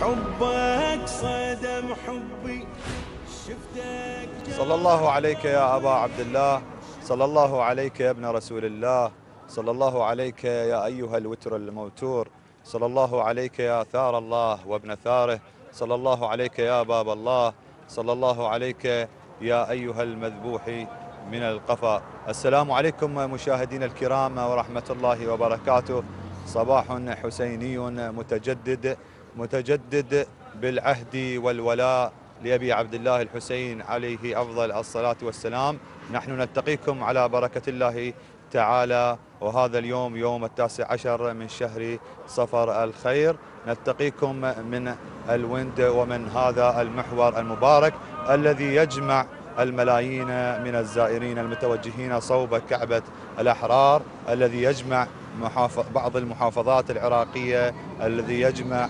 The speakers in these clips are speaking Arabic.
حبك صدم حبي شفتك. صلى الله عليك يا أبا عبد الله، صلى الله عليك يا ابن رسول الله، صلى الله عليك يا أيها الوتر الموتور، صلى الله عليك يا ثار الله وابن ثاره، صلى الله عليك يا باب الله، صلى الله عليك يا أيها المذبوح من القفا. السلام عليكم مشاهدينا الكرام ورحمة الله وبركاته. صباح حسيني متجدد بالعهد والولاء لأبي عبد الله الحسين عليه أفضل الصلاة والسلام. نحن نلتقيكم على بركة الله تعالى، وهذا اليوم يوم 19 من شهر صفر الخير، نلتقيكم من الوند ومن هذا المحور المبارك الذي يجمع الملايين من الزائرين المتوجهين صوب كعبة الأحرار، الذي يجمع بعض المحافظات العراقية، الذي يجمع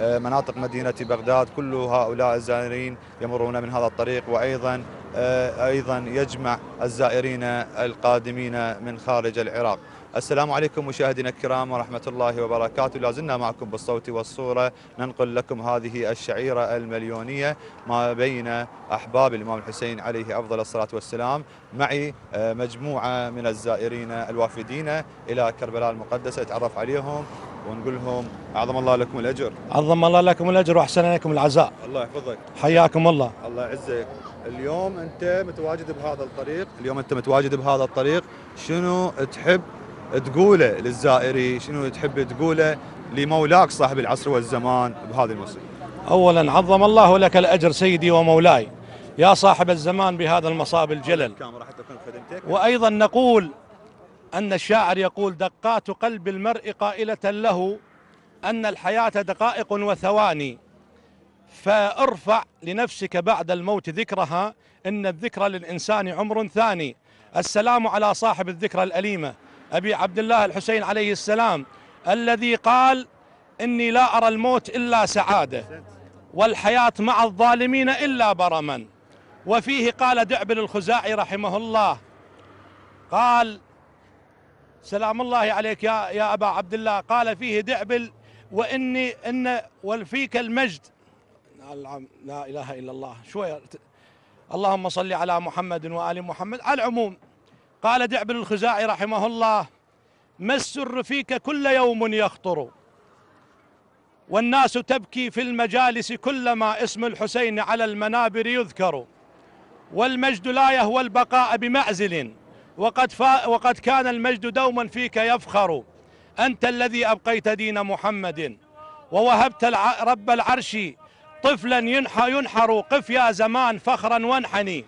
مناطق مدينة بغداد. كل هؤلاء الزائرين يمرون من هذا الطريق، وأيضا يجمع الزائرين القادمين من خارج العراق. السلام عليكم مشاهدينا الكرام ورحمة الله وبركاته. لازلنا معكم بالصوت والصورة ننقل لكم هذه الشعيرة المليونية ما بين أحباب الإمام الحسين عليه أفضل الصلاة والسلام. معي مجموعة من الزائرين الوافدين إلى كربلاء المقدسة، أتعرف عليهم ونقول لهم أعظم الله لكم الأجر. أعظم الله لكم الأجر وأحسن لكم العزاء. الله يحفظك. حياكم الله. الله يعزك. اليوم أنت متواجد بهذا الطريق، شنو تحب تقوله للزائري، شنو تحب تقوله لمولاك صاحب العصر والزمان بهذه المصيبة؟ أولا عظم الله لك الأجر سيدي ومولاي يا صاحب الزمان بهذا المصاب الجلل، وأيضا نقول أن الشاعر يقول: دقات قلب المرء قائلة له أن الحياة دقائق وثواني، فارفع لنفسك بعد الموت ذكرها، إن الذكرى للإنسان عمر ثاني. السلام على صاحب الذكرى الأليمة أبي عبد الله الحسين عليه السلام، الذي قال: إني لا أرى الموت إلا سعادة، والحياة مع الظالمين إلا برما. وفيه قال دعبل الخزاعي رحمه الله، قال: سلام الله عليك يا أبا عبد الله. قال فيه دعبل: وفيك المجد. لا إله إلا الله. شوية، اللهم صل على محمد وآل محمد. على العموم قال دعبل الخزاعي رحمه الله: ما السر فيك كل يوم يخطر، والناس تبكي في المجالس كلما اسم الحسين على المنابر يذكر، والمجد لا يهوى البقاء بمعزل، وقد كان المجد دوما فيك يفخر، أنت الذي أبقيت دين محمد، ووهبت رب العرش طفلا ينحر. قف يا زمان فخرا وانحني،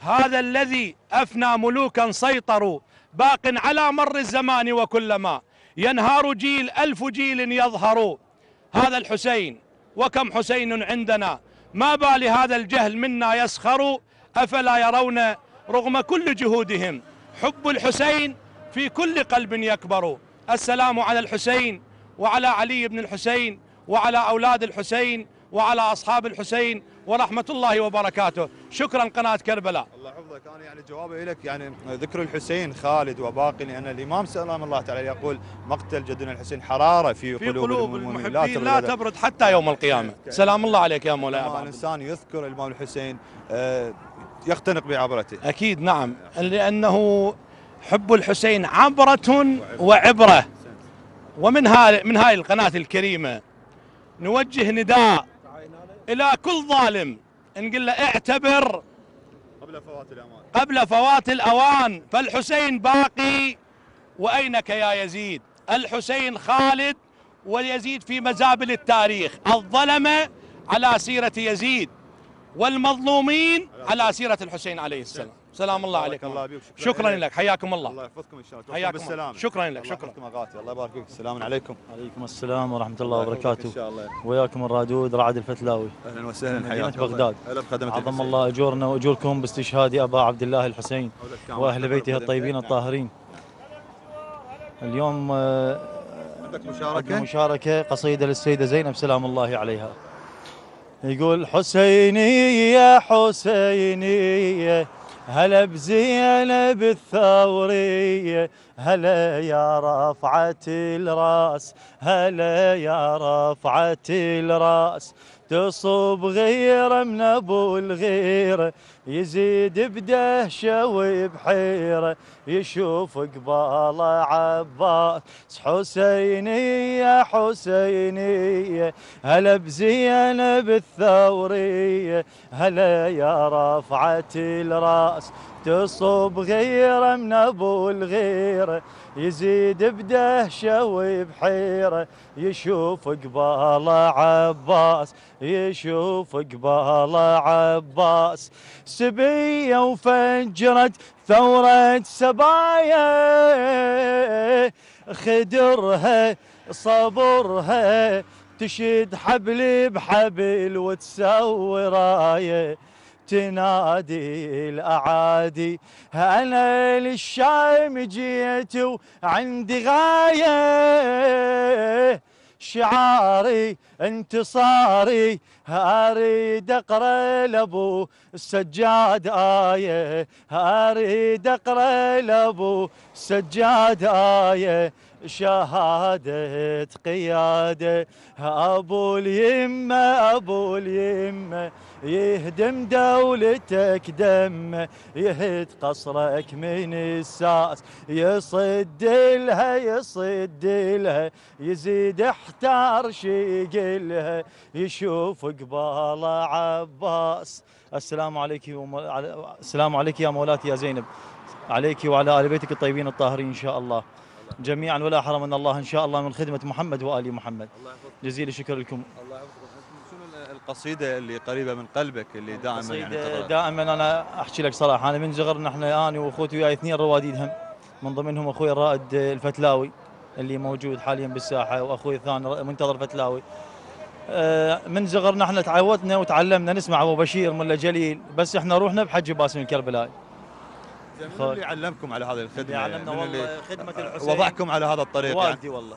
هذا الذي أفنى ملوكا سيطروا، باق على مر الزمان وكلما ينهار جيل ألف جيل يظهر. هذا الحسين وكم حسين عندنا، ما بال هذا الجهل منا يسخر، أفلا يرون رغم كل جهودهم حب الحسين في كل قلب يكبر. السلام على الحسين وعلى علي بن الحسين وعلى أولاد الحسين وعلى أصحاب الحسين ورحمة الله وبركاته. شكرا قناة كربلاء. الله يحفظك. أنا جوابي لك ذكر الحسين خالد وباقي، لأن الإمام سلام الله تعالى يقول: مقتل جدنا الحسين حرارة في قلوب المؤمنين لا تبرد حتى يوم القيامة. سلام الله عليك يا مولاي. الإنسان يذكر الإمام الحسين يختنق بعبرته. أكيد نعم، لأنه حب الحسين عبرة وعبرة. ومن هاي القناة الكريمة نوجه نداء إلى كل ظالم، نقول له اعتبر قبل فوات الأوان، فالحسين باقي وأينك يا يزيد. الحسين خالد واليزيد في مزابل التاريخ، الظلمة على سيرة يزيد والمظلومين على سيرة الحسين عليه السلام. سلام الله عليكم. شكرا لك. حياكم الله. الله يحفظكم ان شاء الله. حياكم. شكرا لك. شكرا. الله يبارك فيك. السلام عليكم. وعليكم السلام ورحمه الله وبركاته. وياكم الرادود رعد الفتلاوي. اهلا وسهلا. حياكم بغداد. عظم الله اجورنا واجوركم باستشهاد ابا عبد الله الحسين واهل بيته الطيبين الطاهرين. اليوم عندك مشاركه قصيده للسيده زينب سلام الله عليها. يقول: حسيني يا حسيني هلا بزينب الثورية، هلا يا رفعة الراس، هلا يا رفعة الراس، تصب غيره من ابو الغيره، يزيد بدهشه وبحيره، يشوف قباله عباس حسينيه حسينيه، هلا بزينب الثوريه، هلا يا رفعة الراس، تصب غيره من ابو الغيره، يزيد بدهشه وبحيره، يشوف قباله عباس، يشوف قباله عباس، سبيه وفجرت ثورة سبايا، خدرها صبرها، تشد حبل بحبل وتسوي رايه، تنادي الأعادي أنا للشام جيت وعندي غاية، شعاري انتصاري، اريد اقرا لابو السجاد آية، اريد اقرا لابو السجاد آية، شهادة قيادة، ابو اليمة ابو اليمة، يهدم دولتك دم، يهد قصرك من الساس، يصد لها يصد لها، يزيد احتار شيقلها، يشوف قباله عباس. السلام عليك السلام عليك يا مولاتي يا زينب، عليك وعلى آل بيتك الطيبين الطاهرين ان شاء الله جميعا، ولا حرمنا الله ان شاء الله من خدمه محمد وال محمد. جزيل الشكر لكم. الله يحفظك. شنو القصيده اللي قريبه من قلبك اللي دائما يعني دائما انا احكي لك صراحه، انا من صغرنا احنا انا واخوتي وياي اثنين رواديد، هم من ضمنهم اخوي الرائد الفتلاوي اللي موجود حاليا بالساحه، واخوي الثاني منتظر فتلاوي. من صغرنا احنا تعودنا وتعلمنا نسمع ابو بشير ملا جليل، بس احنا روحنا بحج باسم الكربلاء. من اللي علمكم على هذه الخدمه؟ علمنا والله خدمه الحسين، وضعكم على هذا الطريق والدي يعني. والله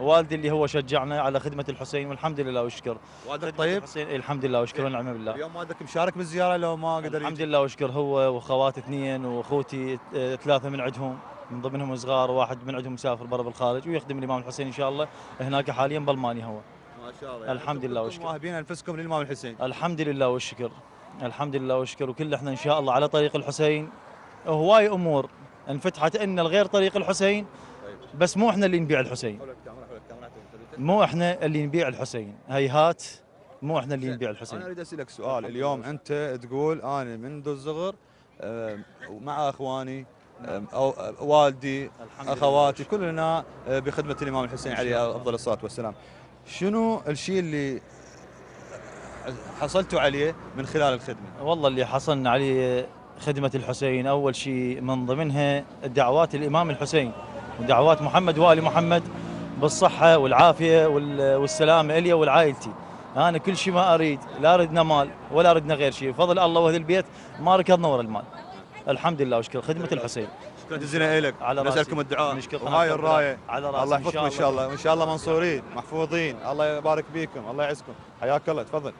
والدي اللي هو شجعنا على خدمه الحسين والحمد لله والشكر. والدك طيب؟ الحمد لله والشكر والنعمه بالله. اليوم والدك مشارك بالزياره لو ما قدر؟ الحمد لله والشكر، هو واخوات اثنين واخوتي ثلاثه من عندهم، من ضمنهم صغار، واحد من عندهم مسافر برا بالخارج ويخدم الامام الحسين ان شاء الله هناك حاليا بالمانيا هو. ما شاء الله يعني الحمد لله والشكر. واهبين انفسكم للامام الحسين؟ الحمد لله والشكر، الحمد لله والشكر، وكل احنا ان شاء الله على طريق الحسين. هواي امور انفتحت ان غير طريق الحسين، بس مو احنا اللي نبيع الحسين، مو احنا اللي نبيع الحسين، هيهات مو احنا اللي نبيع الحسين. انا اريد اسالك سؤال، اليوم انت تقول انا منذ الصغر مع اخواني او والدي اخواتي كلنا بخدمه الامام الحسين عليه افضل الصلاه والسلام، شنو الشيء اللي حصلتوا عليه من خلال الخدمه؟ والله اللي حصلنا عليه خدمة الحسين أول شيء من ضمنها دعوات الإمام الحسين ودعوات محمد وآل محمد بالصحة والعافية والسلامة إلي والعائلتي. أنا كل شيء ما أريد، لا أردنا مال ولا أردنا غير شيء، بفضل الله وأهل البيت ما ركضنا ورا المال. الحمد لله وشكر خدمة الحسين. شكرا جزيلا إلك، نسألكم الدعاء وهاي الراية، الله يحفظكم إن شاء الله، وإن شاء الله منصورين محفوظين، الله يبارك بيكم، الله يعزكم. حياك الله، تفضل.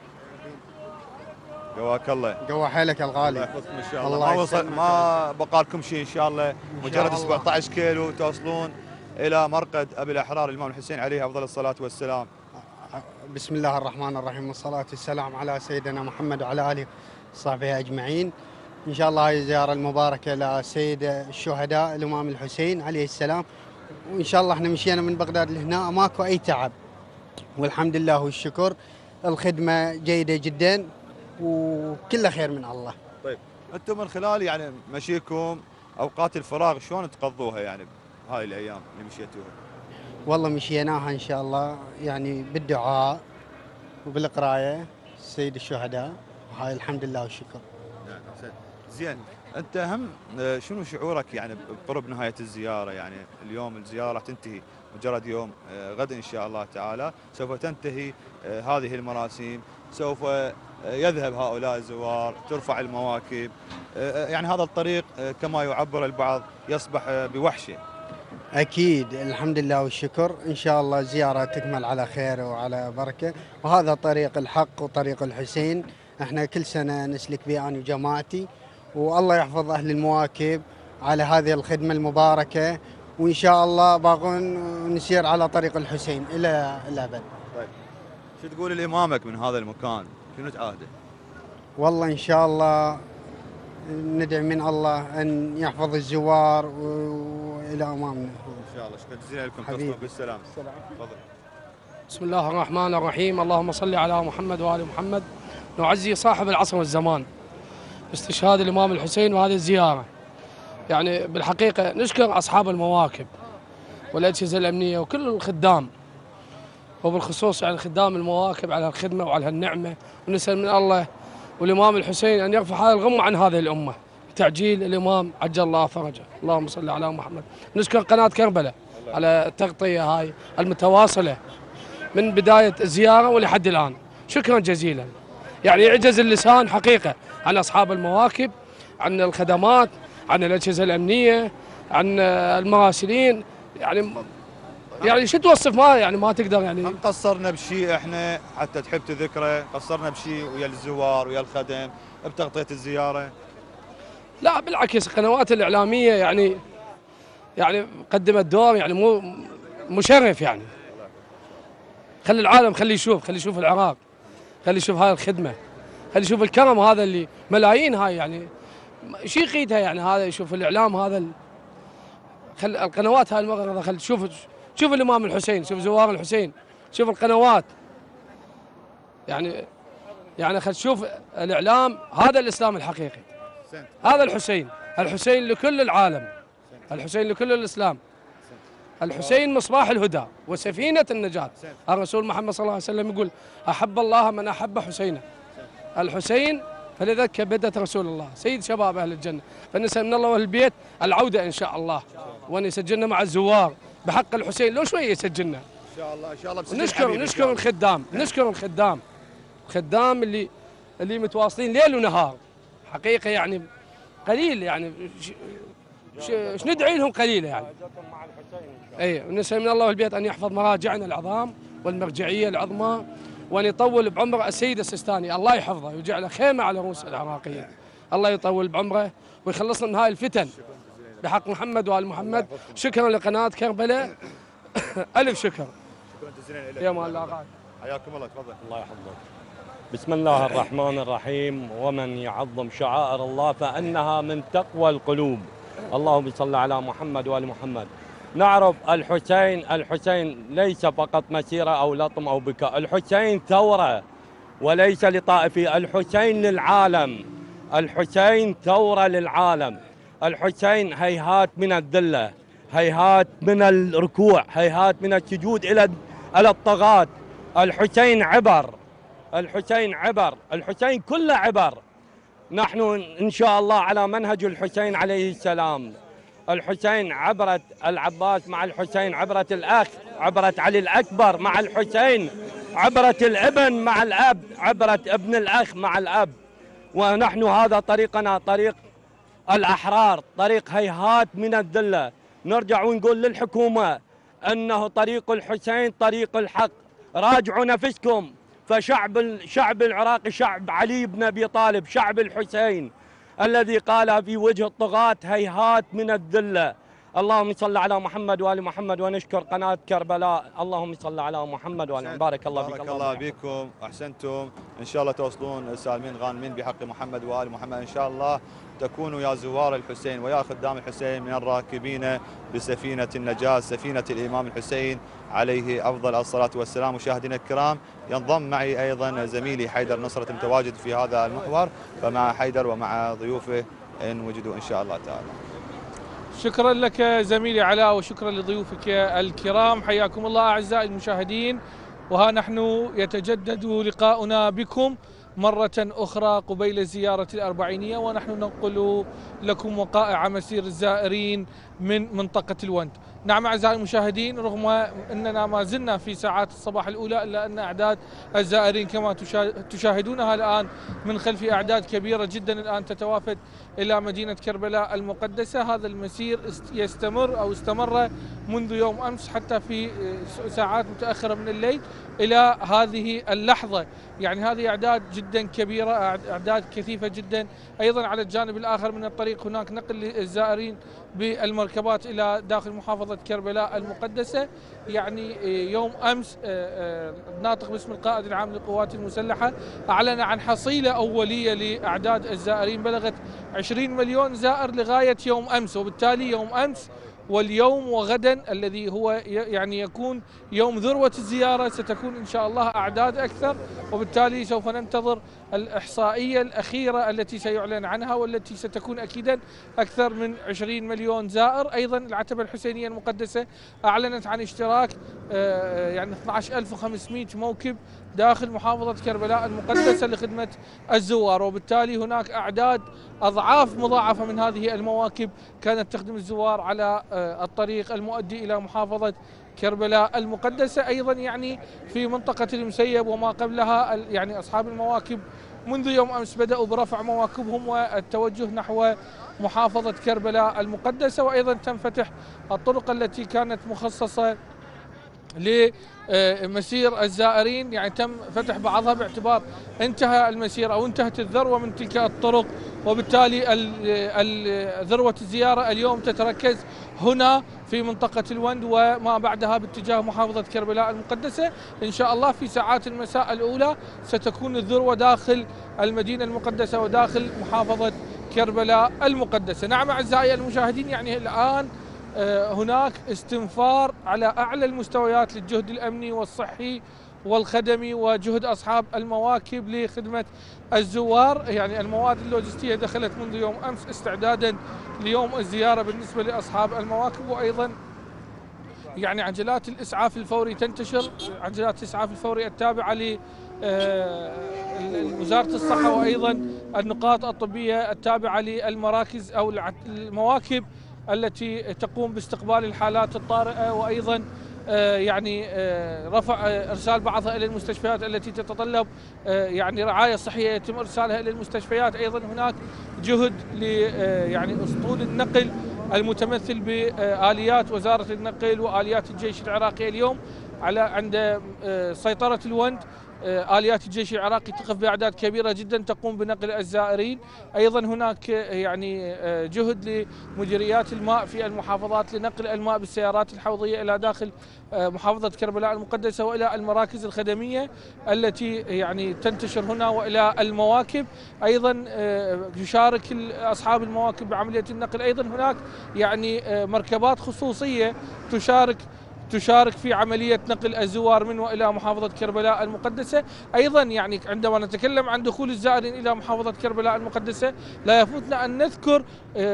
قواك الله، قوا حيلك الغالي، الله يحفظكم ان شاء الله. ما بقى لكم شيء ان شاء الله، مجرد 17 كيلو توصلون الى مرقد ابي الاحرار الامام الحسين عليه افضل الصلاه والسلام. بسم الله الرحمن الرحيم، والصلاه والسلام على سيدنا محمد وعلى اله وصحبه اجمعين. ان شاء الله هاي الزياره المباركه لسيد الشهداء الامام الحسين عليه السلام، وان شاء الله احنا مشينا من بغداد لهنا ماكو اي تعب، والحمد لله والشكر، الخدمه جيده جدا وكله خير من الله. طيب انتم من خلال يعني مشيكم اوقات الفراغ شلون تقضوها يعني هاي الايام اللي مشيتوها؟ والله مشيناها ان شاء الله يعني بالدعاء وبالقرايه سيد الشهداء، وهاي الحمد لله والشكر. نعم زين. زين انت هم شنو شعورك يعني بقرب نهايه الزياره؟ يعني اليوم الزياره راح تنتهي مجرد يوم، غدا ان شاء الله تعالى سوف تنتهي هذه المراسيم، سوف يذهب هؤلاء الزوار، ترفع المواكب، يعني هذا الطريق كما يعبر البعض يصبح بوحشة. أكيد الحمد لله والشكر، إن شاء الله زيارة تكمل على خير وعلى بركة، وهذا طريق الحق وطريق الحسين، احنا كل سنة نسلك به أنا وجماعتي، والله يحفظ أهل المواكب على هذه الخدمة المباركة، وإن شاء الله باغون نسير على طريق الحسين إلى الأبد. طيب شو تقول لإمامك من هذا المكان؟ شنو تعاهده؟ والله إن شاء الله ندعي من الله أن يحفظ الزوار وإلى أمامنا إن شاء الله. شكرا جزيلا لكم، تصلوا بالسلام. تفضل. بسم الله الرحمن الرحيم، اللهم صل على محمد وآل محمد. نعزي صاحب العصر والزمان باستشهاد الإمام الحسين وهذه الزيارة. يعني بالحقيقة نشكر أصحاب المواكب والأجهزة الأمنية وكل الخدام، وبالخصوص يعني خدام المواكب على الخدمة وعلى هالنعمة، ونسأل من الله والإمام الحسين أن يرفع هذا الغمة عن هذه الأمة، تعجيل الإمام عجل الله فرجه. اللهم صل على محمد. نشكر قناة كربلاء على التغطية هاي المتواصلة من بداية الزيارة ولحد الآن، شكرا جزيلا. يعني يعجز اللسان حقيقة عن أصحاب المواكب، عن الخدمات، عن الأجهزة الأمنية، عن المراسلين، يعني شو توصف، ما تقدر. يعني قصرنا بشيء احنا حتى تحب تذكره، قصرنا بشيء ويا الزوار ويا الخدم بتغطية الزيارة؟ لا بالعكس، القنوات الإعلامية يعني قدمت دور يعني مو مشرف، يعني خلي العالم خلي يشوف العراق، خلي يشوف هاي الخدمة، خلي يشوف الكرم هذا اللي ملايين هاي، يعني شي قيدها. يعني هذا يشوف الإعلام هذا خلي القنوات هاي المغرضة، خلي شوف الإمام الحسين، شوف زوار الحسين، شوف القنوات، يعني خلي تشوف الإعلام هذا الإسلام الحقيقي، هذا الحسين لكل العالم، الحسين لكل الإسلام، الحسين مصباح الهدى وسفينة النجاة. الرسول محمد صلى الله عليه وسلم يقول أحب الله من أحب حسينه، الحسين فلذلك كبدت رسول الله سيد شباب أهل الجنة. فنسأل من الله وأهل البيت العودة إن شاء الله، وأن يسجلنا مع الزوار بحق الحسين لو شوية يسجلنا إن شاء الله. إن شاء الله نشكر الخدام، الخدام اللي متواصلين ليل ونهار حقيقة. يعني قليل يعني شو ندعي لهم قليله يعني. اي ونسال من الله والبيت ان يحفظ مراجعنا العظام والمرجعيه العظمى، وان يطول بعمر السيد السيستاني الله يحفظه ويجعله خيمه على رؤوس العراقيين. الله يطول بعمره ويخلصنا من هاي الفتن بحق محمد وال محمد. شكرا لقناه كربلاء. الف شكر. شكرا جزيلا لك يا مال الاغاني، حياكم الله. تفضل. الله يحفظك. بسم الله الرحمن الرحيم. ومن يعظم شعائر الله فانها من تقوى القلوب. اللهم صل على محمد وآل محمد. نعرف الحسين ليس فقط مسيرة أو لطم أو بكاء، الحسين ثورة وليس لطائفي، الحسين للعالم، الحسين ثورة للعالم، الحسين هيهات من الذلة، هيهات من الركوع، هيهات من السجود إلى الطغاة. الحسين عبر، الحسين كله عبر. نحن إن شاء الله على منهج الحسين عليه السلام. الحسين عبرت العباس مع الحسين، عبرت الأخ، عبرت علي الأكبر مع الحسين، عبرت الابن مع الأب، عبرت ابن الأخ مع الأب. ونحن هذا طريقنا، طريق الأحرار، طريق هيهات من الذلة. نرجع ونقول للحكومة أنه طريق الحسين طريق الحق، راجعوا نفسكم. فشعب العراقي شعب علي بن أبي طالب، شعب الحسين الذي قال في وجه الطغاة هيهات من الذلة. اللهم صل على محمد وآل محمد. ونشكر قناة كربلاء. اللهم صل على محمد وآل محمد. بارك الله فيكم. بارك الله بكم. أحسنتم. إن شاء الله توصلون سالمين غانمين بحق محمد وآل محمد. إن شاء الله تكونوا يا زوار الحسين ويا خدام الحسين من الراكبين بسفينة النجاة، سفينة الإمام الحسين عليه أفضل الصلاة والسلام. مشاهدينا الكرام، ينضم معي أيضا زميلي حيدر نصرة متواجد في هذا المحور، فمع حيدر ومع ضيوفه إن وجدوا إن شاء الله تعالى. شكرا لك زميلي علاء، وشكرا لضيوفك الكرام. حياكم الله أعزائي المشاهدين، وها نحن يتجدد لقاؤنا بكم مرة أخرى قبيل زيارة الأربعينية، ونحن ننقل لكم وقائع مسير الزائرين من منطقة الوند. نعم أعزائي المشاهدين، رغم أننا ما زلنا في ساعات الصباح الأولى إلا أن أعداد الزائرين كما تشاهدونها الآن من خلفي أعداد كبيرة جدا الآن تتوافد إلى مدينة كربلاء المقدسة. هذا المسير يستمر أو استمر منذ يوم أمس حتى في ساعات متأخرة من الليل إلى هذه اللحظة. يعني هذه أعداد جدا كبيرة، أعداد كثيفة جدا. أيضا على الجانب الآخر من الطريق هناك نقل الزائرين بالمركبات إلى داخل محافظة كربلاء المقدسة. يعني يوم أمس الناطق باسم القائد العام للقوات المسلحة أعلن عن حصيلة أولية لأعداد الزائرين بلغت 20 مليون زائر لغاية يوم أمس، وبالتالي يوم أمس واليوم وغدا الذي هو يعني يكون يوم ذروة الزيارة ستكون إن شاء الله أعداد أكثر، وبالتالي سوف ننتظر الإحصائية الأخيرة التي سيعلن عنها والتي ستكون أكيدا أكثر من 20 مليون زائر. أيضا العتبة الحسينية المقدسة أعلنت عن اشتراك يعني 12500 موكب داخل محافظة كربلاء المقدسة لخدمة الزوار، وبالتالي هناك أعداد أضعاف مضاعفة من هذه المواكب كانت تخدم الزوار على الطريق المؤدي إلى محافظة كربلاء المقدسة. أيضا يعني في منطقة المسيب وما قبلها يعني أصحاب المواكب منذ يوم أمس بدأوا برفع مواكبهم والتوجه نحو محافظة كربلاء المقدسة، وأيضا تنفتح الطرق التي كانت مخصصة لمسير الزائرين، يعني تم فتح بعضها باعتبار انتهى المسير أو انتهت الذروة من تلك الطرق، وبالتالي ذروة الزيارة اليوم تتركز هنا في منطقة الوند وما بعدها باتجاه محافظة كربلاء المقدسة. إن شاء الله في ساعات المساء الأولى ستكون الذروة داخل المدينة المقدسة وداخل محافظة كربلاء المقدسة. نعم أعزائي المشاهدين، يعني الآن هناك استنفار على أعلى المستويات للجهد الأمني والصحي والخدمي وجهد أصحاب المواكب لخدمة الزوار. يعني المواد اللوجستية دخلت منذ يوم أمس استعدادا ليوم الزيارة بالنسبة لأصحاب المواكب، وأيضا يعني عجلات الإسعاف الفوري تنتشر، عجلات الإسعاف الفوري التابعة لوزارة الصحة وأيضا النقاط الطبية التابعة للمراكز أو المواكب التي تقوم باستقبال الحالات الطارئة، وأيضا يعني رفع إرسال بعضها إلى المستشفيات التي تتطلب يعني رعاية صحية يتم إرسالها إلى المستشفيات. أيضا هناك جهد ل يعني أسطول النقل المتمثل بآليات وزارة النقل وآليات الجيش العراقي اليوم على عند سيطرة الوند. آليات الجيش العراقي تقف بأعداد كبيرة جدا تقوم بنقل الزائرين. أيضا هناك يعني جهد لمديريات الماء في المحافظات لنقل الماء بالسيارات الحوضية إلى داخل محافظة كربلاء المقدسة وإلى المراكز الخدمية التي يعني تنتشر هنا وإلى المواكب. أيضا يشارك أصحاب المواكب بعملية النقل. أيضا هناك يعني مركبات خصوصية تشارك في عملية نقل الزوار من وإلى محافظة كربلاء المقدسة. أيضا يعني عندما نتكلم عن دخول الزائرين إلى محافظة كربلاء المقدسة لا يفوتنا أن نذكر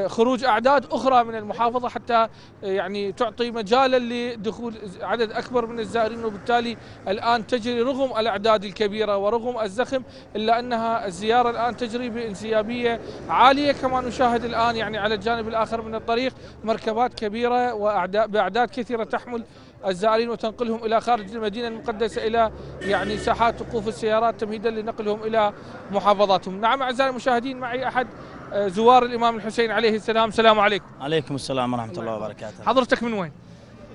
خروج أعداد أخرى من المحافظة حتى يعني تعطي مجالا لدخول عدد أكبر من الزائرين، وبالتالي الآن تجري رغم الأعداد الكبيرة ورغم الزخم إلا أنها الزيارة الآن تجري بانسيابية عالية. كما نشاهد الآن يعني على الجانب الآخر من الطريق مركبات كبيرة بأعداد كثيرة تحمل الزائرين وتنقلهم إلى خارج المدينة المقدسة إلى يعني ساحات وقوف السيارات تمهيدا لنقلهم إلى محافظاتهم. نعم أعزائي المشاهدين، معي أحد زوار الإمام الحسين عليه السلام. السلام عليكم. عليكم السلام ورحمة الله وبركاته. حضرتك من وين؟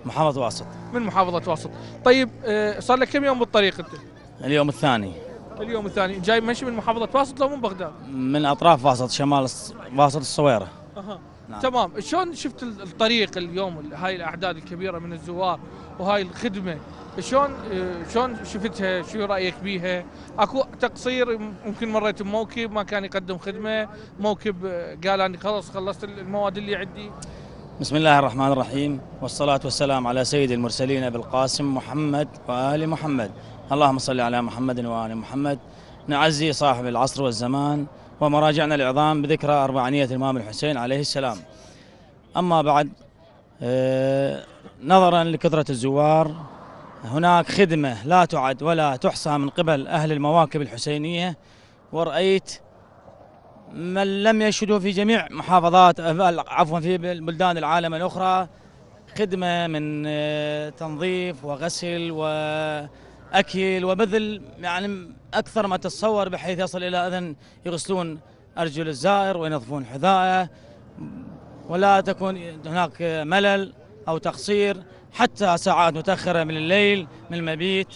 محافظة واسط. من محافظة واسط. طيب صار لك كم يوم بالطريق أنت؟ اليوم الثاني. اليوم الثاني. جاي ماشي من محافظة واسط لو من بغداد؟ من أطراف واسط، شمال واسط الصويرة. أها. نعم. تمام. شلون شفت الطريق اليوم، هاي الاعداد الكبيره من الزوار وهاي الخدمه، شلون شفتها؟ شو رايك بيها؟ اكو تقصير؟ ممكن مريت بموكب ما كان يقدم خدمه، موكب قال اني خلص خلصت المواد اللي عندي. بسم الله الرحمن الرحيم، والصلاه والسلام على سيد المرسلين ابي القاسم محمد وال محمد، اللهم صل على محمد وال محمد. نعزي صاحب العصر والزمان ومراجعنا العظام بذكرى أربعينية الإمام الحسين عليه السلام. أما بعد، نظرا لكثرة الزوار هناك خدمة لا تعد ولا تحصى من قبل أهل المواكب الحسينية، ورأيت من لم يشهدوا في جميع محافظات عفوا في بلدان العالم الأخرى خدمة من تنظيف وغسل وأكل وبذل، يعني أكثر ما تتصور، بحيث يصل إلى أذن يغسلون أرجل الزائر وينظفون حذائه، ولا تكون هناك ملل أو تقصير حتى ساعات متأخرة من الليل من المبيت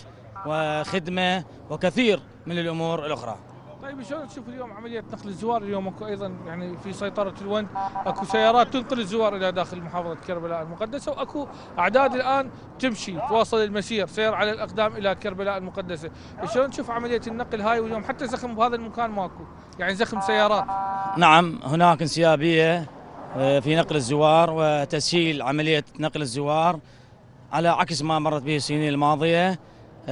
وخدمة وكثير من الأمور الأخرى. طيب شلون تشوف اليوم عملية نقل الزوار؟ اليوم اكو ايضا يعني في سيطرة الوند، اكو سيارات تنقل الزوار الى داخل محافظة كربلاء المقدسة، واكو اعداد الان تمشي تواصل المسير سير على الاقدام الى كربلاء المقدسة، شلون تشوف عملية النقل هاي واليوم حتى زخم بهذا المكان ماكو، يعني زخم سيارات؟ نعم هناك انسيابية في نقل الزوار وتسهيل عملية نقل الزوار على عكس ما مرت به السنين الماضية،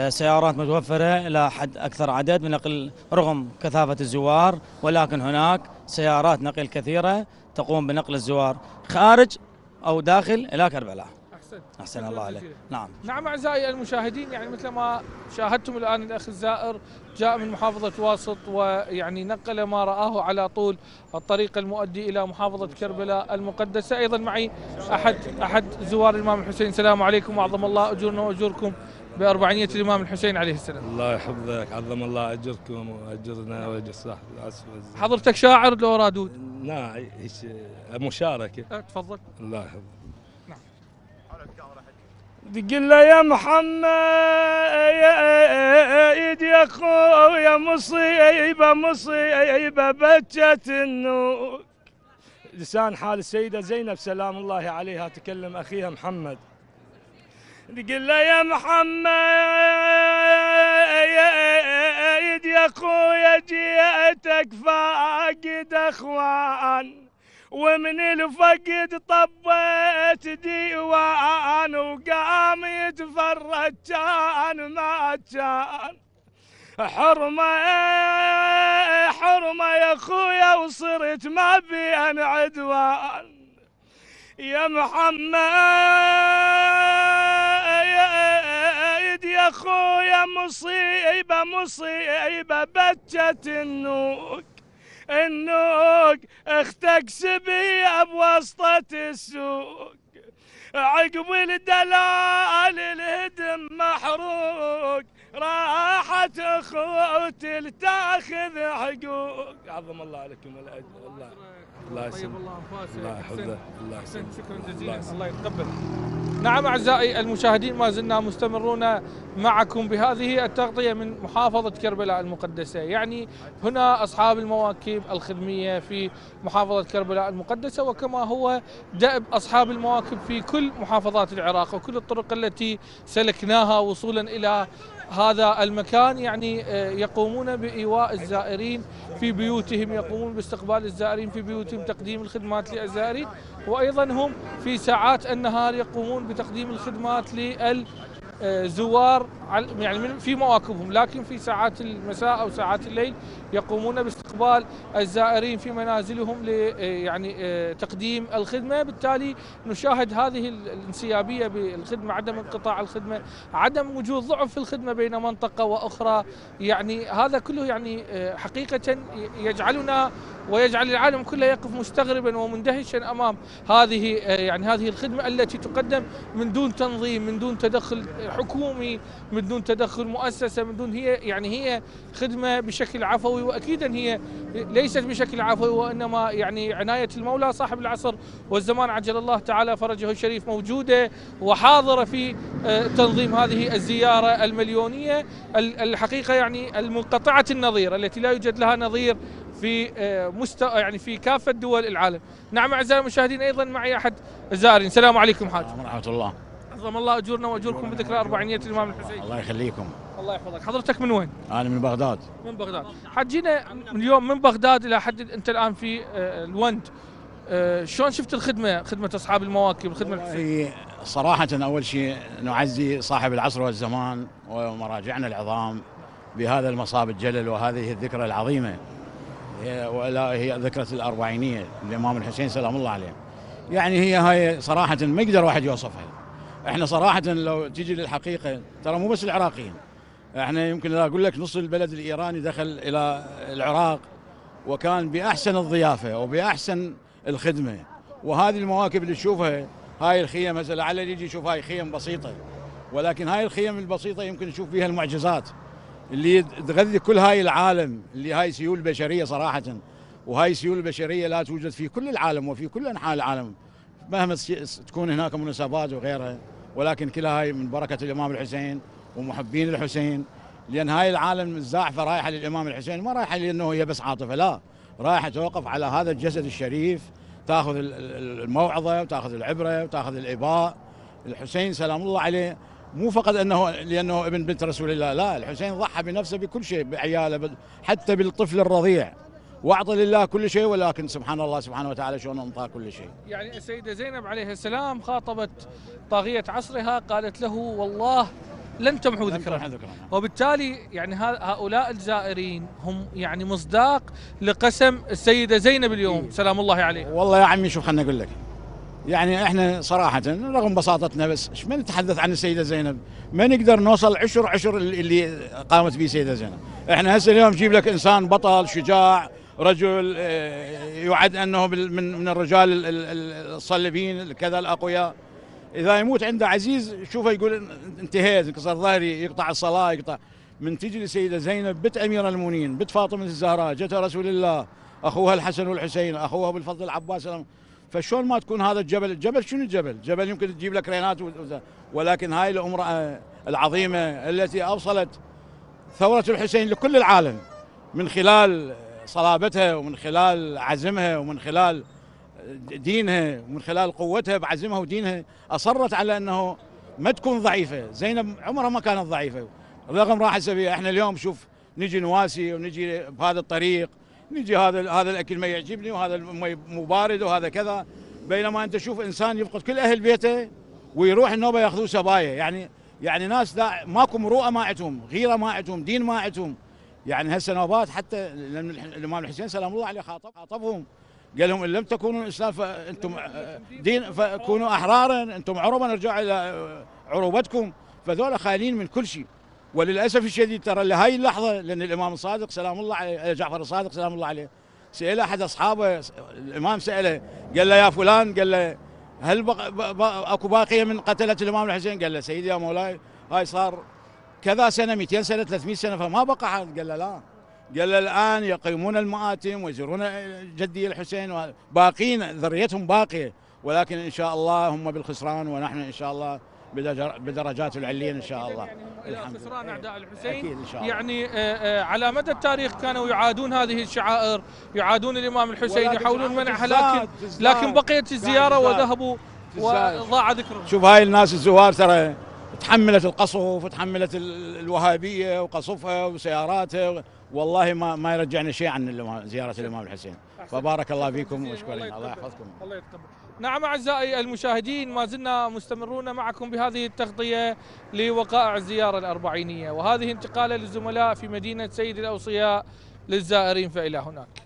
سيارات متوفرة إلى حد أكثر عدد من نقل رغم كثافة الزوار، ولكن هناك سيارات نقل كثيرة تقوم بنقل الزوار خارج أو داخل إلى كربلاء. أحسن الله عليك. نعم نعم أعزائي المشاهدين، يعني مثل ما شاهدتم الآن الأخ الزائر جاء من محافظة واسط ويعني نقل ما رآه على طول الطريق المؤدي إلى محافظة كربلاء المقدسة. أيضا معي أحد زوار الإمام الحسين. السلام عليكم وعظم الله أجورنا وأجوركم بأربعينية الإمام الحسين عليه السلام. الله يحفظك، عظم الله أجركم وأجرنا وأجر صاحب العصر. حضرتك شاعر لو رادود؟ نعم مشاركة. تفضل. الله يحفظك. تقول له يا محمد يا اخويا مصيبه مصيبه بجت النور. لسان حال السيده زينب سلام الله عليها تكلم اخيها محمد. تقول له يا محمد يا اخويا جيتك فاقد اخوان ومن الفقد طبيت ديوان وقام يتفرج كان ما كان حرمه حرمه يا اخويا وصرت ما بين عدوان يا محمد يا اخويا مصيبه مصيبه بجت النوك النوق اختك سبيه بوسطة السوق عقب الدلال الهدم محروق راحت اخوتي لتاخذ حقوق. عظم الله عليكم الاجر. الله الله يسلمك. الله يحفظك. الله يحسنك. شكرا جزيلا. الله يتقبل. نعم أعزائي المشاهدين، ما زلنا مستمرون معكم بهذه التغطية من محافظة كربلاء المقدسة. يعني هنا أصحاب المواكب الخدمية في محافظة كربلاء المقدسة، وكما هو دأب أصحاب المواكب في كل محافظات العراق وكل الطرق التي سلكناها وصولا إلى هذا المكان، يعني يقومون بإيواء الزائرين في بيوتهم، يقومون باستقبال الزائرين في بيوتهم، تقديم الخدمات للزائرين، وأيضا هم في ساعات النهار يقومون بتقديم الخدمات للزوار يعني في مواكبهم، لكن في ساعات المساء أو ساعات الليل يقومون باستقبال الزائرين في منازلهم يعني تقديم الخدمة. بالتالي نشاهد هذه الانسيابية بالخدمة، عدم انقطاع الخدمة، عدم وجود ضعف في الخدمة بين منطقة وأخرى، يعني هذا كله يعني حقيقة يجعلنا ويجعل العالم كله يقف مستغربا ومندهشا امام هذه يعني هذه الخدمه التي تقدم من دون تنظيم، من دون تدخل حكومي، من دون تدخل مؤسسه، من دون هي خدمه بشكل عفوي، واكيدا هي ليست بشكل عفوي، وانما يعني عنايه المولى صاحب العصر والزمان عجل الله تعالى فرجه الشريف موجوده وحاضره في تنظيم هذه الزياره المليونيه الحقيقه يعني المنقطعه النظير التي لا يوجد لها نظير في يعني في كافة دول العالم. نعم أعزائي المشاهدين، أيضا معي أحد الزائرين. السلام عليكم حاج. ورحمة الله. عظم الله أجورنا وأجوركم بذكرى أربعينية الإمام الحسين. الله يخليكم. الله يحفظك. حضرتك من وين؟ أنا من بغداد. من بغداد. حجينا اليوم من بغداد إلى حد أنت الآن في الوند، شلون شفت الخدمة، خدمة أصحاب المواكب، الخدمة الحسين؟ صراحة أول شيء نعزي صاحب العصر والزمان ومراجعنا العظام بهذا المصاب الجلل وهذه الذكرى العظيمة، هي ذكرى الأربعينية الإمام الحسين سلام الله عليه. يعني هاي صراحة ما يقدر واحد يوصفها. احنا صراحة لو تيجي للحقيقة ترى مو بس العراقيين، احنا يمكن اقول لك نص البلد الإيراني دخل إلى العراق وكان بأحسن الضيافة وبأحسن الخدمة. وهذه المواكب اللي تشوفها هاي الخيم، هسه لعله يجي يشوف هاي خيم بسيطة، ولكن هاي الخيم البسيطة يمكن نشوف فيها المعجزات اللي تغذي كل هاي العالم، اللي هاي سيول بشرية صراحة، وهاي سيول البشرية لا توجد في كل العالم وفي كل أنحاء العالم، مهما تكون هناك مناسبات وغيرها، ولكن كلها هاي من بركة الإمام الحسين ومحبين الحسين، لأن هاي العالم الزاحفة رايحة للإمام الحسين، ما رايحة لأنه هي بس عاطفة، لا، رايحة توقف على هذا الجسد الشريف، تاخذ الموعظة وتاخذ العبرة وتاخذ الإباء. الحسين سلام الله عليه مو فقط أنه لأنه ابن بنت رسول الله، لا، الحسين ضحى بنفسه بكل شيء، بعياله، حتى بالطفل الرضيع، واعطى لله كل شيء، ولكن سبحان الله سبحانه وتعالى شلون انطى كل شيء. يعني السيدة زينب عليه السلام خاطبت طاغية عصرها، قالت له والله لن تمحو ذكرنا، وبالتالي يعني هؤلاء الزائرين هم يعني مصداق لقسم السيدة زينب اليوم سلام الله عليه. والله يا عمي شوف، خلنا اقول لك، يعني احنا صراحة رغم بساطتنا بس ايش ما نتحدث عن السيدة زينب، ما نقدر نوصل عشر اللي قامت به السيدة زينب. احنا هسه اليوم نجيب لك انسان بطل شجاع، رجل يعد انه من الرجال الصلبين كذا الاقوياء، اذا يموت عنده عزيز شوفه يقول انتهيت، انكسر ظهري، يقطع الصلاه، يقطع. من تجي للسيده زينب بنت امير المؤمنين، بنت فاطمه الزهراء، جت رسول الله، اخوها الحسن والحسين، اخوها بالفضل العباس، فشلون ما تكون هذا الجبل؟ الجبل شنو الجبل؟ الجبل يمكن تجيب لك رينات، ولكن هاي الامراه العظيمه التي اوصلت ثوره الحسين لكل العالم من خلال صلابتها ومن خلال عزمها ومن خلال دينها ومن خلال قوتها بعزمها ودينها، أصرت على أنه ما تكون ضعيفة. زينب عمرها ما كانت ضعيفة رغم راح سبيها. احنا اليوم شوف نجي نواسي ونجي بهذا الطريق، نجي هذا الأكل ما يعجبني وهذا المي مو بارد وهذا كذا، بينما أنت شوف إنسان يفقد كل أهل بيته ويروح النوبة ياخذوه سبايا، يعني ناس ماكو مروءة، ما عندهم غيرة، ما عندهم دين، ما عندهم. يعني هالسنوات حتى لأن الإمام الحسين سلام الله عليه خاطبهم، قال لهم إن لم تكونوا إسلام فأنتم دين، فكونوا أحرارا، أنتم عربا ارجعوا إلى عروبتكم. فذولا خالين من كل شيء، وللأسف الشديد ترى لهي اللحظة، لأن الإمام الصادق سلام الله عليه، جعفر الصادق سلام الله عليه، سأل أحد أصحابه، الإمام سأله قال له يا فلان، قال له هل أكو باقية من قتلة الإمام الحسين؟ قال له سيدي يا مولاي هاي صار كذا سنة، 200 سنة، 300 سنة، فما بقى حد. قال له لا، قال له الآن يقيمون المآتم ويزورون جدي الحسين، باقين ذريتهم باقية، ولكن إن شاء الله هم بالخسران، ونحن إن شاء الله بدرجات العليين إن شاء الله. الحمد لله. خسران أعداء الحسين يعني على مدى التاريخ كانوا يعادون هذه الشعائر، يعادون الإمام الحسين، يحاولون منعها، لكن بقيت الزيارة وذهبوا وضاع ذكرهم. شوف هاي الناس الزوار ترى تحملت القصف وتحملت الوهابيه وقصفها وسياراتها، والله ما يرجعنا شيء عن زياره الامام الحسين. فبارك الله فيكم واشكرين، الله يحفظكم. الله يتقبل. نعم اعزائي المشاهدين، ما زلنا مستمرون معكم بهذه التغطيه لوقائع الزياره الاربعينيه، وهذه انتقاله للزملاء في مدينه سيد الاوصياء للزائرين. فالى هناك.